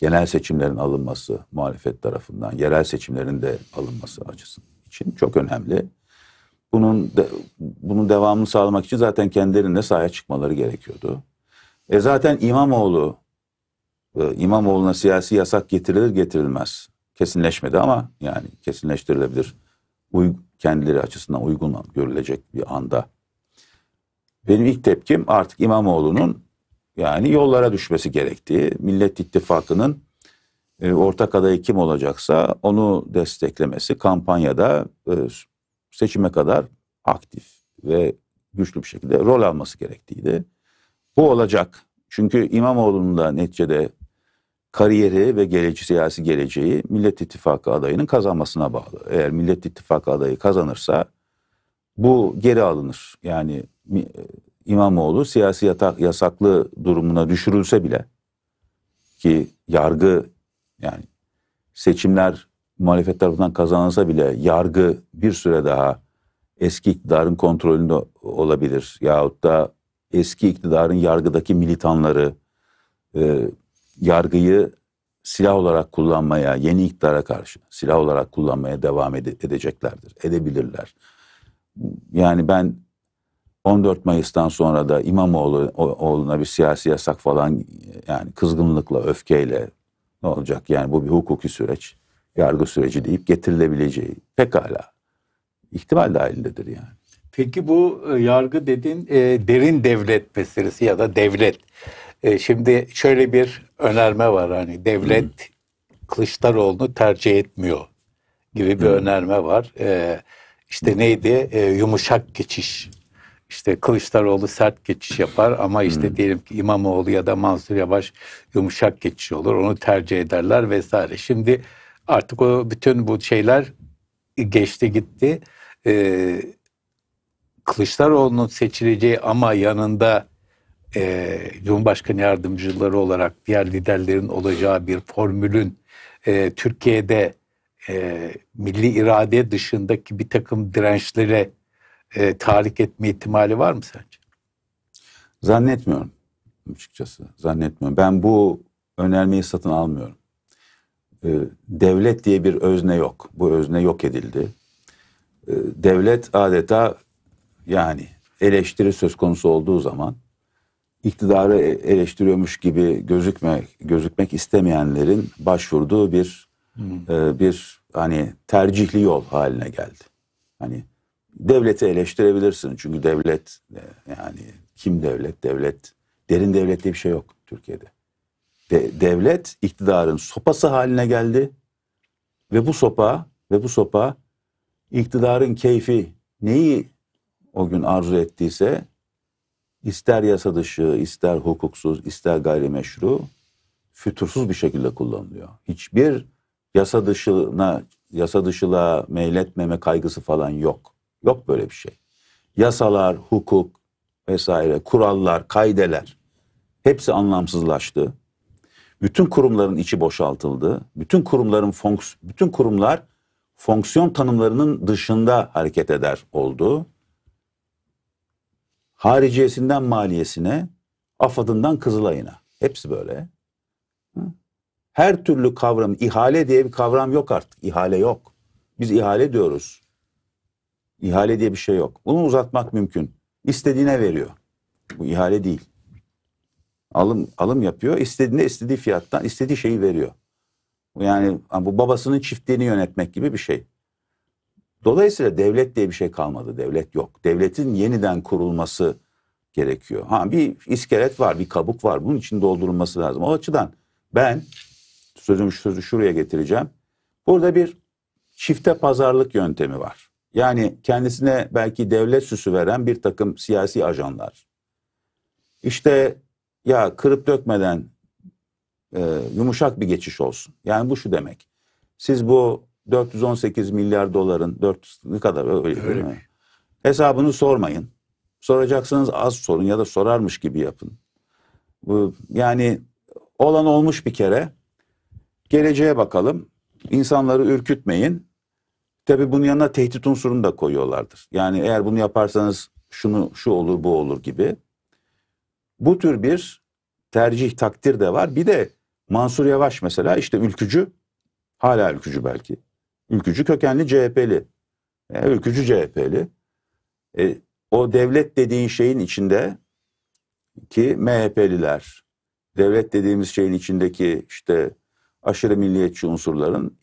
Genel seçimlerin alınması muhalefet tarafından, yerel seçimlerin de alınması açısından için çok önemli. Bunun de, bunun devamını sağlamak için zaten kendilerine sahaya çıkmaları gerekiyordu. E zaten İmamoğlu, e, İmamoğlu'na siyasi yasak getirilir getirilmez. Kesinleşmedi ama yani kesinleştirilebilir. Uy, kendileri açısından uygun görülecek bir anda. Benim ilk tepkim artık İmamoğlu'nun yani yollara düşmesi gerektiği, Millet İttifakı'nın e, ortak adayı kim olacaksa onu desteklemesi, kampanyada e, seçime kadar aktif ve güçlü bir şekilde rol alması gerektiğiydi. Bu olacak. Çünkü İmamoğlu'nun da neticede kariyeri ve geleceği, siyasi geleceği Millet İttifakı adayının kazanmasına bağlı. Eğer Millet İttifakı adayı kazanırsa bu geri alınır. Yani İmamoğlu siyasi yatak, yasaklı durumuna düşürülse bile, ki yargı, yani seçimler muhalefet tarafından kazanılsa bile yargı bir süre daha eski iktidarın kontrolünde olabilir. Yahut da eski iktidarın yargıdaki militanları e, yargıyı silah olarak kullanmaya, yeni iktidara karşı silah olarak kullanmaya devam ede- edeceklerdir, edebilirler. Yani ben on dört Mayıs'tan sonra da İmamoğlu'na bir siyasi yasak falan, yani kızgınlıkla, öfkeyle ne olacak? Yani bu bir hukuki süreç, yargı süreci deyip getirilebileceği pekala ihtimal dahilindedir yani. Peki bu yargı dediğin e, derin devlet meselesi ya da devlet. E, şimdi şöyle bir önerme var, hani devlet hmm. Kılıçdaroğlu'nu tercih etmiyor gibi bir hmm. önerme var. E, işte hmm. neydi? E, yumuşak geçiş. İşte Kılıçdaroğlu sert geçiş yapar ama işte hmm. diyelim ki İmamoğlu ya da Mansur Yavaş yumuşak geçiş olur. Onu tercih ederler vesaire. Şimdi artık o bütün bu şeyler geçti gitti. Ee, Kılıçdaroğlu'nun seçileceği ama yanında e, Cumhurbaşkanı yardımcıları olarak diğer liderlerin olacağı bir formülün e, Türkiye'de e, milli irade dışındaki bir takım dirençlere E, tahrik etme ihtimali var mı sence? Zannetmiyorum açıkçası. Zannetmiyorum. Ben bu önermeyi satın almıyorum. E, devlet diye bir özne yok. Bu özne yok edildi. E, devlet adeta, yani eleştiri söz konusu olduğu zaman iktidarı eleştiriyormuş gibi gözükmek, gözükmek istemeyenlerin başvurduğu bir hmm. e, bir hani tercihli yol haline geldi. Hani devleti eleştirebilirsin. Çünkü devlet, yani kim devlet? Devlet, derin devlet diye bir şey yok Türkiye'de. De, devlet iktidarın sopası haline geldi. Ve bu sopa, ve bu sopa iktidarın keyfi neyi o gün arzu ettiyse, ister yasa dışı, ister hukuksuz, ister gayrimeşru, fütursuz bir şekilde kullanılıyor. Hiçbir yasa dışına, yasa dışılığa meyletmeme kaygısı falan yok. Yok böyle bir şey. Yasalar, hukuk vesaire, kurallar, kaideler hepsi anlamsızlaştı. Bütün kurumların içi boşaltıldı. Bütün kurumların fonks- bütün kurumlar fonksiyon tanımlarının dışında hareket eder oldu. Hariciyesinden maliyesine, AFAD'ından Kızılay'ına. Hepsi böyle. Her türlü kavram, ihale diye bir kavram yok artık. İhale yok. Biz ihale diyoruz. İhale diye bir şey yok. Bunu uzatmak mümkün. İstediğine veriyor. Bu ihale değil. alım alım yapıyor. İstediğinde istediği fiyattan istediği şeyi veriyor. Yani bu babasının çiftliğini yönetmek gibi bir şey. Dolayısıyla devlet diye bir şey kalmadı. Devlet yok. Devletin yeniden kurulması gerekiyor. Ha, bir iskelet var, bir kabuk var. Bunun için doldurulması lazım. O açıdan ben sözüm sözü şuraya getireceğim. Burada bir çifte pazarlık yöntemi var. Yani kendisine belki devlet süsü veren bir takım siyasi ajanlar. İşte ya kırıp dökmeden e, yumuşak bir geçiş olsun. Yani bu şu demek. Siz bu dört yüz on sekiz milyar doların dört yüz ne kadar öyle, öyle mi? Hesabını sormayın. Soracaksanız az sorun ya da sorarmış gibi yapın. Bu, yani olan olmuş bir kere. Geleceğe bakalım. İnsanları ürkütmeyin. Tabii bunun yanına tehdit unsurunu da koyuyorlardır. Yani eğer bunu yaparsanız şunu şu olur bu olur gibi. Bu tür bir tercih takdir de var. Bir de Mansur Yavaş mesela işte ülkücü, hala ülkücü belki. Ülkücü kökenli C H P'li. Yani ülkücü C H P'li. E, o devlet dediğin şeyin içinde ki M H P'liler, devlet dediğimiz şeyin içindeki işte aşırı milliyetçi unsurların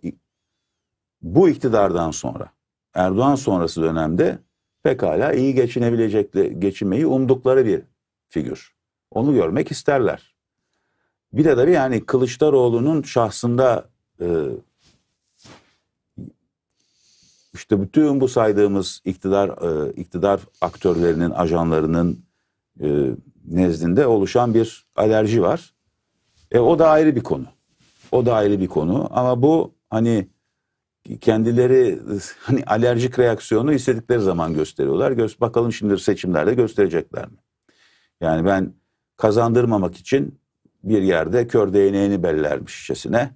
bu iktidardan sonra, Erdoğan sonrası dönemde pekala iyi geçinebilecek, geçinmeyi umdukları bir figür. Onu görmek isterler. Bir de tabii yani Kılıçdaroğlu'nun şahsında e, işte bütün bu saydığımız iktidar e, iktidar aktörlerinin, ajanlarının e, nezdinde oluşan bir alerji var. E, o da ayrı bir konu. O da ayrı bir konu. Ama bu hani kendileri hani alerjik reaksiyonu istedikleri zaman gösteriyorlar. Göz, bakalım şimdi seçimlerde gösterecekler mi? Yani ben kazandırmamak için bir yerde kör değneğini bellermişçesine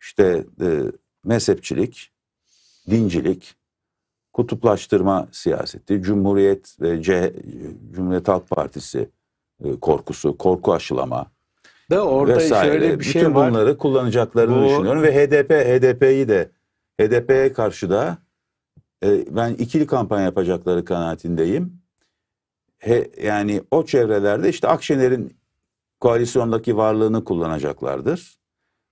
işte e, mezhepçilik, dincilik, kutuplaştırma siyaseti, Cumhuriyet e, C, Cumhuriyet Halk Partisi e, korkusu, korku aşılama da orada vesaire. Şöyle bir şey bütün var. Bunları kullanacaklarını Bu... düşünüyorum ve H D P H D P'yi de H D P'ye karşı da e, ben ikili kampanya yapacakları kanaatindeyim. He, yani o çevrelerde işte Akşener'in koalisyondaki varlığını kullanacaklardır.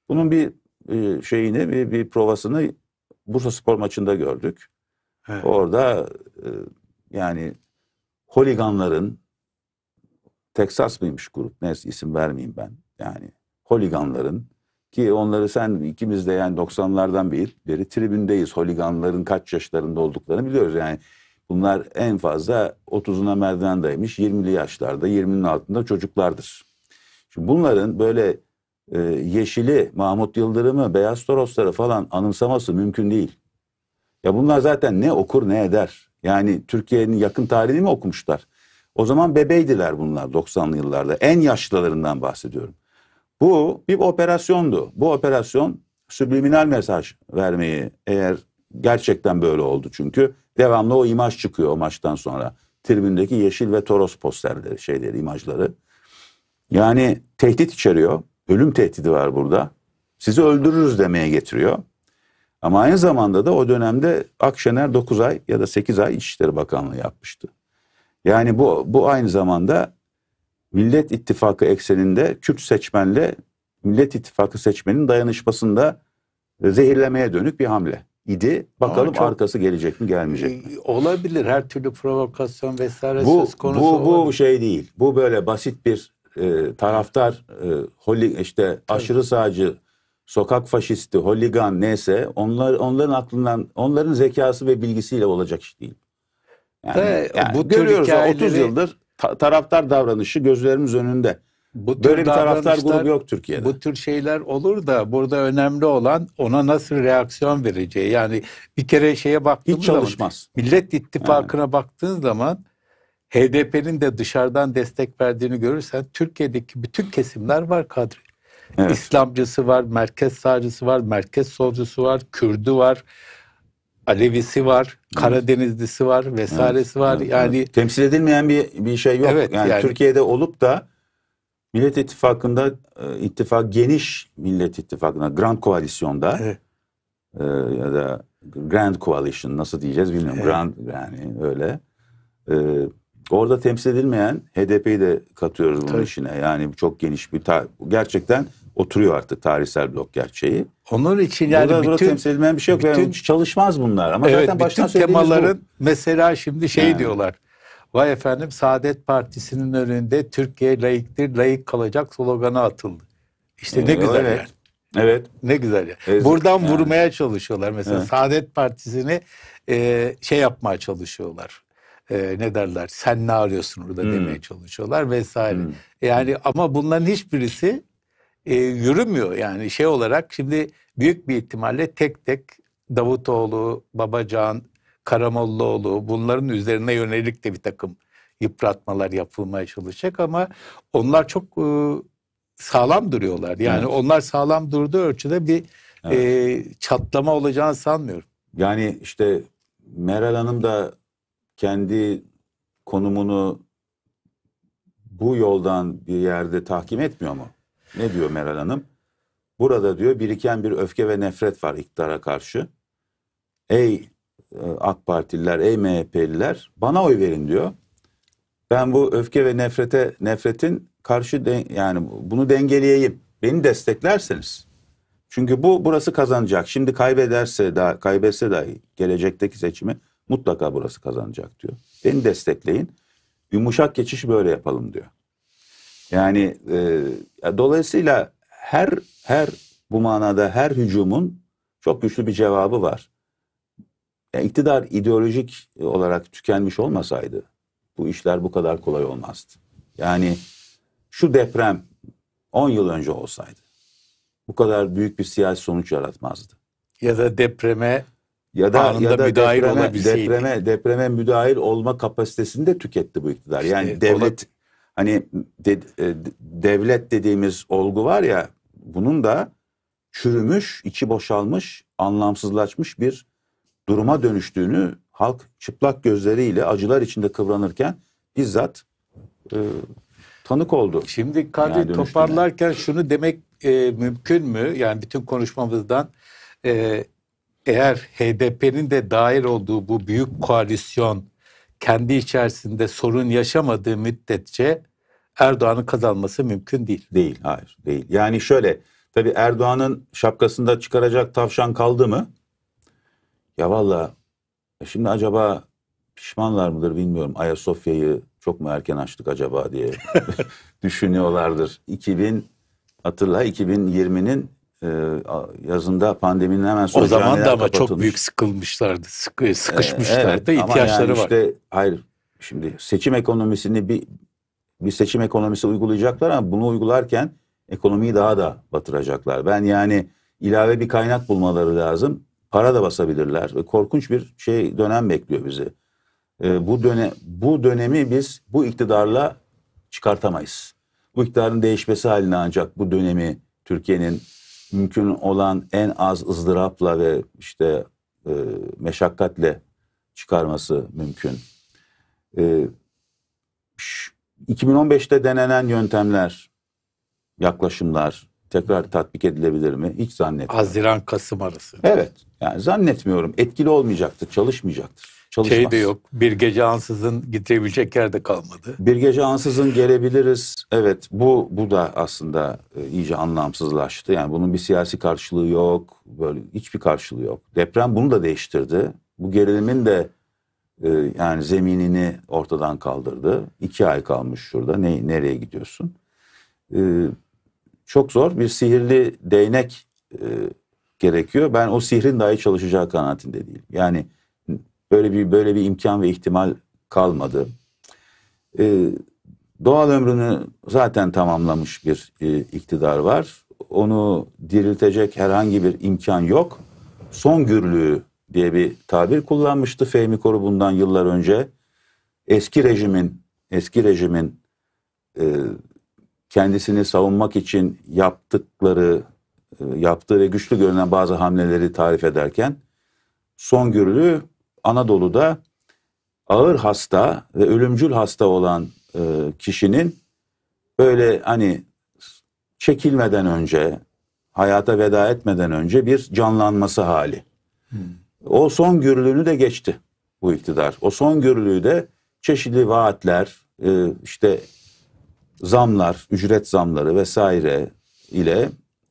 Bunun bir e, şeyini, bir, bir provasını Bursa Spor maçında gördük. Evet. Orada e, yani holiganların, Texas mıymış grup, neyse isim vermeyeyim ben. Yani holiganların ki onları sen ikimiz de yani doksanlardan beri tribündeyiz. Holiganların kaç yaşlarında olduklarını biliyoruz yani. Bunlar en fazla otuzuna merdivendeymiş, yirmili yaşlarda, yirminin altında çocuklardır. Şimdi bunların böyle e, Yeşil'i, Mahmut Yıldırım'ı, Beyaz Torosları falan anımsaması mümkün değil. Ya bunlar zaten ne okur ne eder. Yani Türkiye'nin yakın tarihini mi okumuşlar? O zaman bebeydiler bunlar doksanlı yıllarda. En yaşlılarından bahsediyorum. Bu bir operasyondu. Bu operasyon subliminal mesaj vermeyi eğer gerçekten böyle oldu çünkü. Devamlı o imaj çıkıyor o maçtan sonra. Tribündeki yeşil ve toros posterleri, şeyleri, imajları. Yani tehdit içeriyor. Ölüm tehdidi var burada. Sizi öldürürüz demeye getiriyor. Ama aynı zamanda da o dönemde Akşener dokuz ay ya da sekiz ay İçişleri Bakanlığı yapmıştı. Yani bu, bu aynı zamanda Millet İttifakı ekseninde Kürt seçmenle Millet İttifakı seçmenin dayanışmasında zehirlemeye dönük bir hamle idi. Bakalım çok... arkası gelecek mi gelmeyecek mi? Olabilir, her türlü provokasyon vesaire bu, söz konusu bu, bu olabilir. Şey değil. Bu böyle basit bir e, taraftar e, işte aşırı sağcı, sokak faşisti, holigan neyse onlar onların aklından, onların zekası ve bilgisiyle olacak iş değil. Yani, de, yani bu görüyoruz hikayeleri... otuz yıldır ta, taraftar davranışı gözlerimiz önünde. Bu böyle bir taraftar grubu yok Türkiye'de. Bu tür şeyler olur da burada önemli olan ona nasıl reaksiyon vereceği. Yani bir kere şeye baktığınız zaman. Hiç çalışmaz. Zaman, Millet İttifakı'na evet. Baktığınız zaman H D P'nin de dışarıdan destek verdiğini görürsen Türkiye'deki bütün kesimler var Kadri. Evet. İslamcısı var, merkez sağcısı var, merkez solcusu var, Kürdü var, Alevisi var, Karadenizlisi var vesairesi var. Evet, evet, yani evet. Temsil edilmeyen bir, bir şey yok. Evet, yani, yani Türkiye'de olup da Millet İttifakı'nda ittifak geniş Millet İttifakı'nda Grand Koalisyon'da evet. e, ya da Grand Coalition nasıl diyeceğiz bilmiyorum. Evet. Grand yani öyle. E, Orada temsil edilmeyen H D P'yi de katıyoruz bunun Tabii. işine. Yani çok geniş bir gerçekten oturuyor artık tarihsel blok gerçeği. Onun için yani burada, bütün burada temsil edilmeyen bir şey yok. Bütün, yani çalışmaz bunlar ama evet, zaten baştan söylediğimiz temaların bu. Mesela şimdi şey yani. diyorlar. Vay efendim, Saadet Partisi'nin önünde Türkiye layıktır, layık kalacak sloganı atıldı. İşte evet, ne güzel evet. yani. Evet. Ne güzel ya. Yani. Buradan yani. vurmaya çalışıyorlar. Mesela evet. Saadet Partisi'ni e, şey yapmaya çalışıyorlar. E, ne derler? Sen ne arıyorsun orada hmm. demeye çalışıyorlar vesaire. Hmm. Yani ama bunların hiçbirisi e, yürümüyor. Yani şey olarak şimdi büyük bir ihtimalle tek tek Davutoğlu, Babacan, Karamollaoğlu bunların üzerine yönelik de bir takım yıpratmalar yapılmaya çalışacak ama onlar çok e, sağlam duruyorlar. Yani evet. onlar sağlam durduğu ölçüde bir evet. e, çatlama olacağını sanmıyorum. Yani işte Meral Hanım da kendi konumunu bu yoldan bir yerde tahkim etmiyor mu? Ne diyor Meral Hanım? Burada diyor biriken bir öfke ve nefret var iktidara karşı. Ey AK Partililer, ey M H P'liler bana oy verin diyor. Ben bu öfke ve nefrete nefretin karşı de, yani bunu dengeleyeyim. Beni desteklerseniz. Çünkü bu burası kazanacak. Şimdi kaybederse daha kaybetse dahi gelecekteki seçimi mutlaka burası kazanacak diyor. Beni destekleyin. Yumuşak geçiş böyle yapalım diyor. Yani e, dolayısıyla her her bu manada her hücumun çok güçlü bir cevabı var. Yani iktidar ideolojik olarak tükenmiş olmasaydı bu işler bu kadar kolay olmazdı. Yani şu deprem on yıl önce olsaydı bu kadar büyük bir siyasi sonuç yaratmazdı. Ya da depreme ya da, ya da müdahil depreme, olabilseydi. Depreme, depreme müdahil olma kapasitesini de tüketti bu iktidar. Yani işte, devlet ona... hani de, devlet dediğimiz olgu var ya bunun da çürümüş, içi boşalmış, anlamsızlaşmış bir duruma dönüştüğünü halk çıplak gözleriyle acılar içinde kıvranırken bizzat e, tanık oldu. Şimdi Kadri yani toparlarken şunu demek e, mümkün mü? Yani bütün konuşmamızdan e, eğer H D P'nin de dahil olduğu bu büyük koalisyon kendi içerisinde sorun yaşamadığı müddetçe Erdoğan'ın kazanması mümkün değil. Değil, hayır değil. Yani şöyle tabii Erdoğan'ın şapkasında çıkaracak tavşan kaldı mı? Ya valla şimdi acaba pişmanlar mıdır bilmiyorum. Ayasofya'yı çok mu erken açtık acaba diye düşünüyorlardır. iki bin hatırla iki bin yirminin e, yazında pandeminin hemen sonra o zaman da ama kapatılmış. Çok büyük sıkılmışlardı, sıkı, sıkışmışlardı, ee, evet, ihtiyaçları yani var. Işte, hayır şimdi seçim ekonomisini bir bir seçim ekonomisi uygulayacaklar ama bunu uygularken ekonomiyi daha da batıracaklar. Ben yani ilave bir kaynak bulmaları lazım. Para da basabilirler. Korkunç bir şey dönem bekliyor bizi. Ee, bu dönem bu dönemi biz bu iktidarla çıkartamayız. Bu iktidarın değişmesi haline ancak bu dönemi Türkiye'nin mümkün olan en az ızdırapla ve işte e, meşakkatle çıkarması mümkün. E, iki bin on beşte denenen yöntemler, yaklaşımlar tekrar tatbik edilebilir mi? Hiç zannetmiyorum. Haziran-Kasım arası. Evet. Yani zannetmiyorum. Etkili olmayacaktır, çalışmayacaktır. Çalışmaz. Şey de yok, bir gece ansızın gidebilecek yerde kalmadı. Bir gece ansızın gelebiliriz. Evet, bu bu da aslında iyice anlamsızlaştı. Yani bunun bir siyasi karşılığı yok, böyle hiçbir karşılığı yok. Deprem bunu da değiştirdi. Bu gerilimin de e, yani zeminini ortadan kaldırdı. İki ay kalmış şurada. Ne, nereye gidiyorsun? E, çok zor bir sihirli değnek e, gerekiyor. Ben o sihrin dahi çalışacağı kanaatinde değilim. Yani böyle bir böyle bir imkan ve ihtimal kalmadı. Ee, doğal ömrünü zaten tamamlamış bir e, iktidar var. Onu diriltecek herhangi bir imkan yok. Son gürlüğü diye bir tabir kullanmıştı Fehmi Koru bundan yıllar önce. Eski rejimin eski rejimin e, kendisini savunmak için yaptıkları e, yaptığı ve güçlü görünen bazı hamleleri tarif ederken son gürlüğü Anadolu'da ağır hasta ve ölümcül hasta olan e, kişinin böyle hani çekilmeden önce, hayata veda etmeden önce bir canlanması hali. Hmm. O son gürlüğünü de geçti bu iktidar. O son gürlüğü de çeşitli vaatler, e, işte zamlar, ücret zamları vesaire ile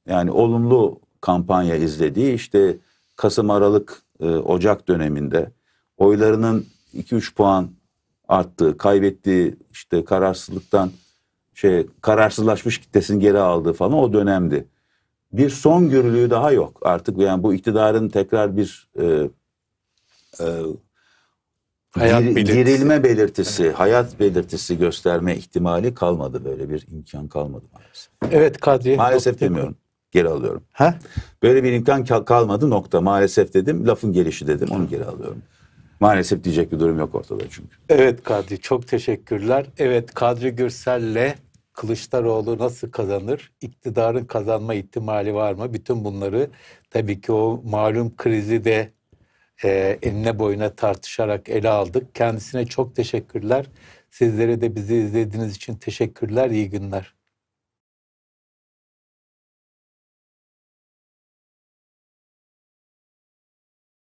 yani olumlu kampanya izlediği, işte Kasım, Aralık, e, Ocak döneminde oylarının iki üç puan arttığı, kaybettiği, işte kararsızlıktan şey kararsızlaşmış kitlesini geri aldığı falan o dönemdi. Bir son görülüğü daha yok artık. Yani bu iktidarın tekrar bir e, e, hayat gir, belirtisi. Gerilme belirtisi, evet. hayat belirtisi gösterme ihtimali kalmadı. Böyle bir imkan kalmadı maalesef. Evet Kadri. Maalesef demiyorum. Geri alıyorum. Ha? Böyle bir imkan kalmadı nokta. Maalesef dedim, lafın gelişi dedim. Onu geri alıyorum. Maalesef diyecek bir durum yok ortada çünkü. Evet Kadri, çok teşekkürler. Evet, Kadri Gürsel'le Kılıçdaroğlu nasıl kazanır? İktidarın kazanma ihtimali var mı? Bütün bunları tabii ki o malum krizi de e, enine boyuna tartışarak ele aldık. Kendisine çok teşekkürler. Sizlere de bizi izlediğiniz için teşekkürler. İyi günler.